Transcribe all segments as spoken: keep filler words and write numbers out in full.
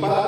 mais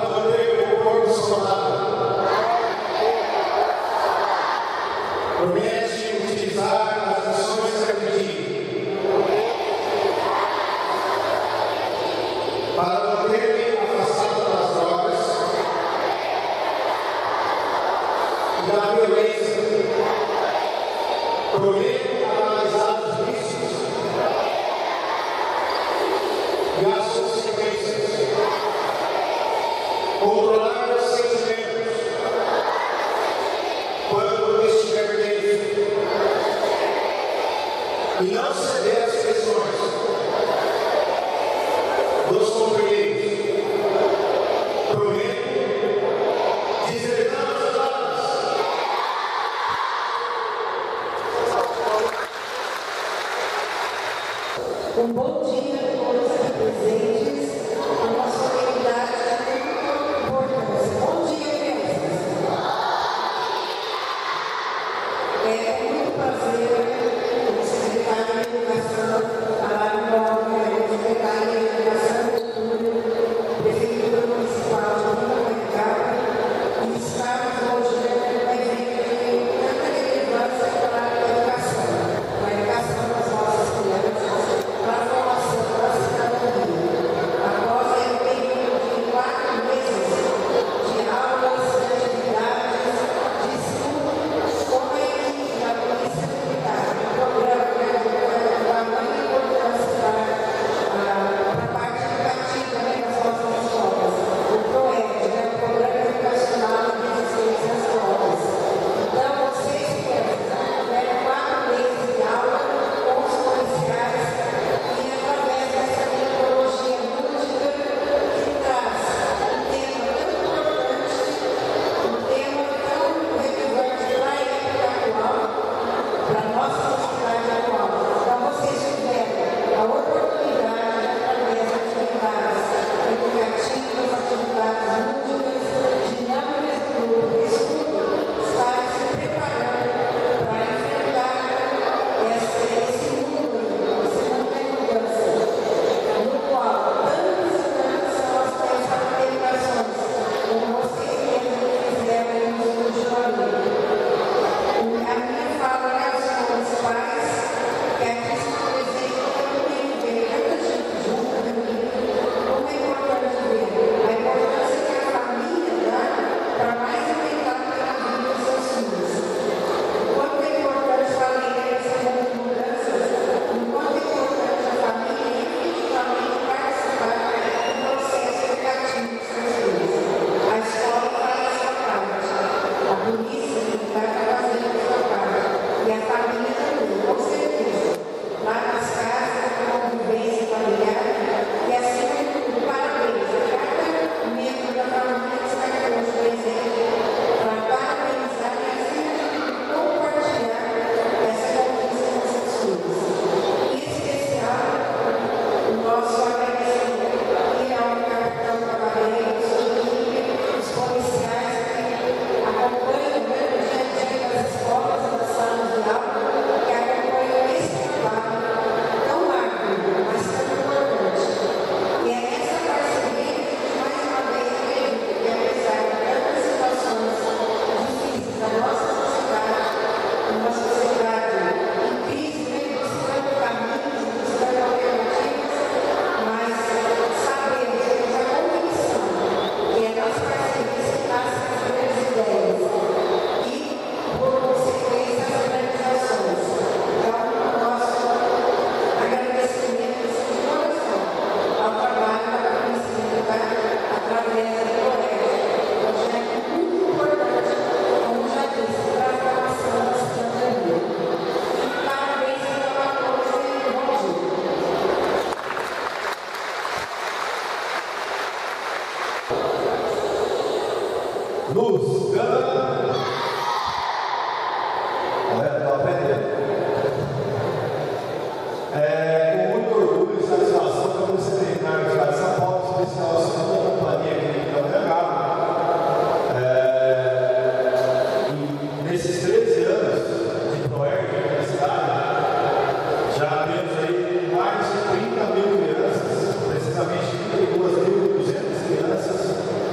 de trinta mil crianças, precisamente trinta e duas mil e duzentas crianças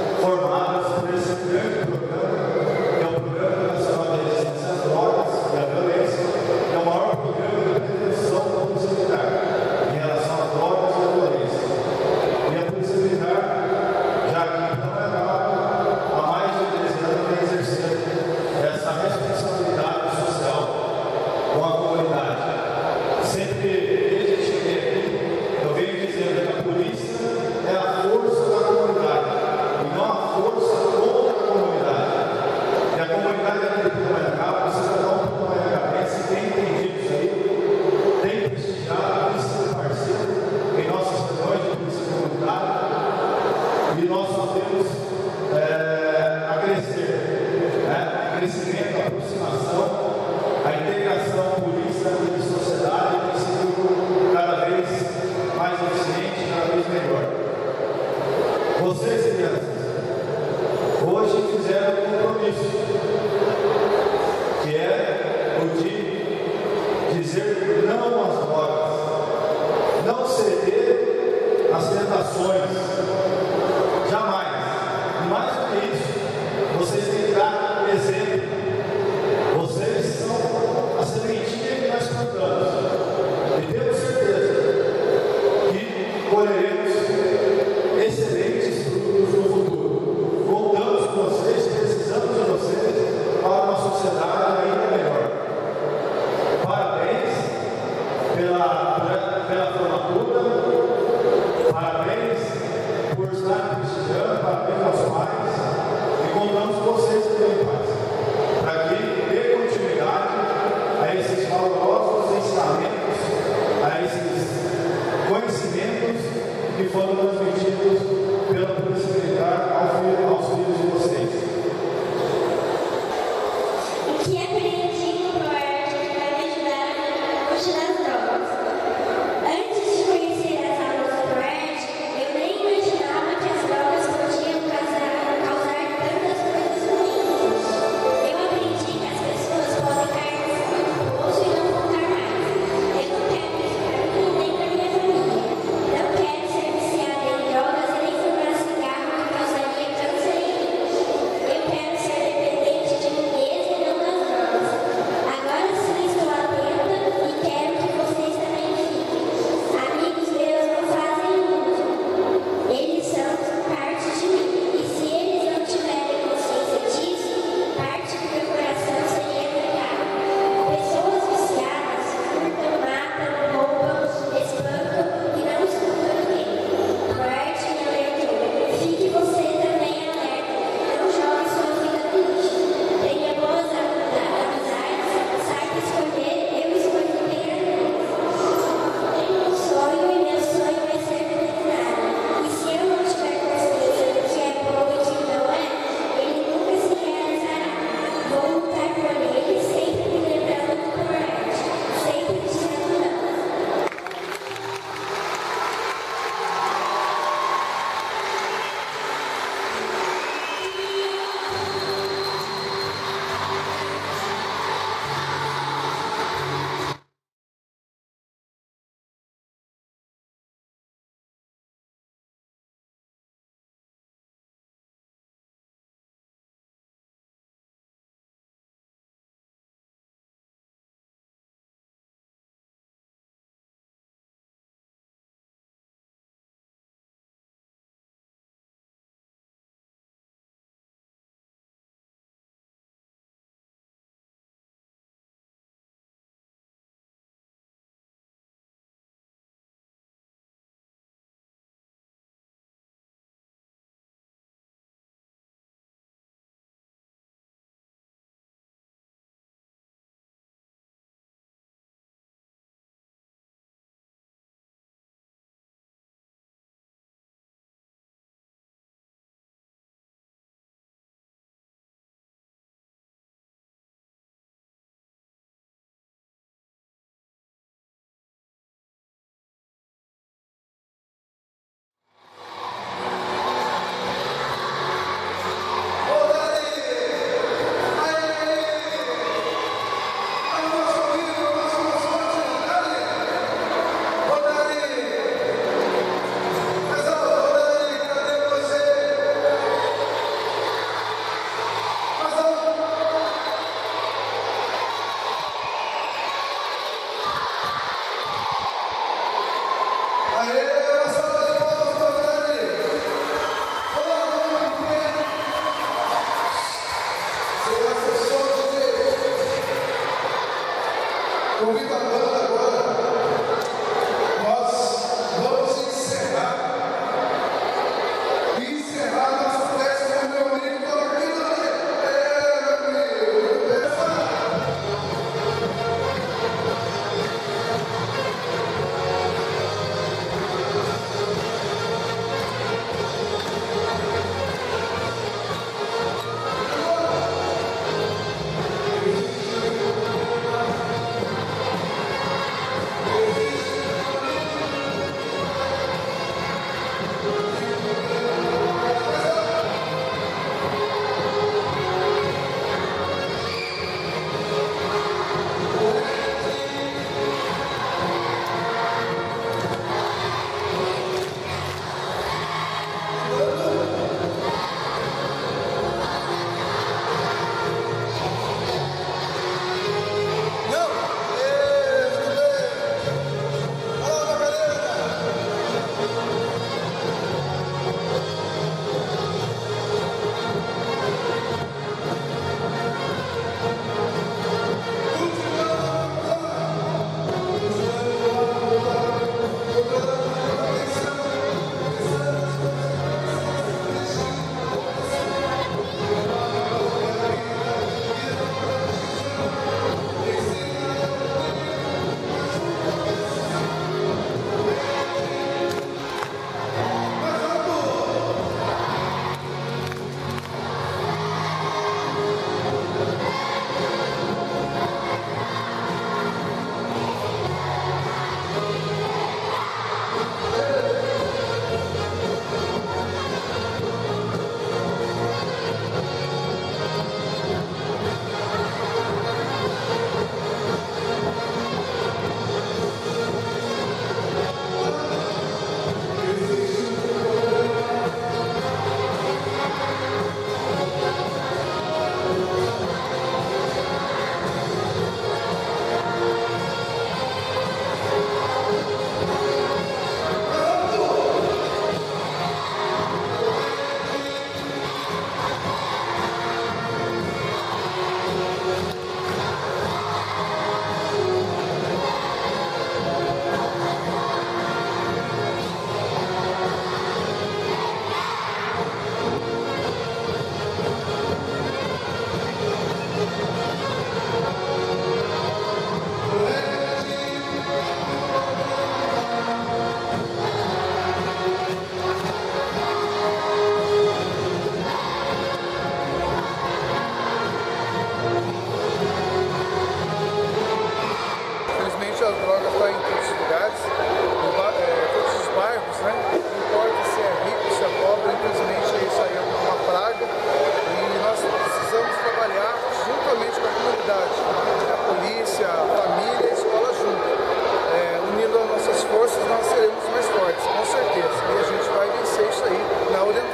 e nós só temos é, a crescer, né? Crescimento, aproximação, a integração política e sociedade tem sido cada vez mais eficiente, cada vez melhor. Vocês, crianças, hoje fizeram um compromisso, que é o de dizer não às drogas, não ceder às tentações. Jamais. Mais do que isso, vocês têm que dar um exemplo. Vocês são a sementinha que nós plantamos. E temos certeza que colheremos excelentes frutos no futuro. Contamos com vocês, precisamos de vocês para uma sociedade ainda melhor. Parabéns pela, pela formatura. Parabéns por estar prestigiando, parabéns aos pais, e contamos com vocês também, pais, para que dê continuidade a esses valorosos ensinamentos, a esses conhecimentos que foram transmitidos pela Polícia Militar ao filho, aos filhos de vocês. O que é permitido no ProERD que vai ajudar a continuar as drogas? Antes de conhecer as aulas do ProERD, eu nem imaginava que as drogas podiam causar, causar tantas coisas ruins.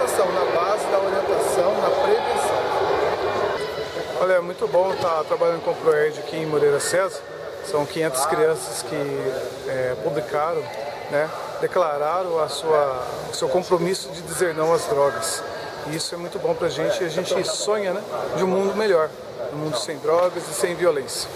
orientação, na base da orientação, na prevenção. Olha, é muito bom estar trabalhando com o ProERD aqui em Moreira César. São quinhentas crianças que é, publicaram, né, declararam a sua, o seu compromisso de dizer não às drogas. E isso é muito bom para a gente, e a gente sonha, né, de um mundo melhor, um mundo sem drogas e sem violência.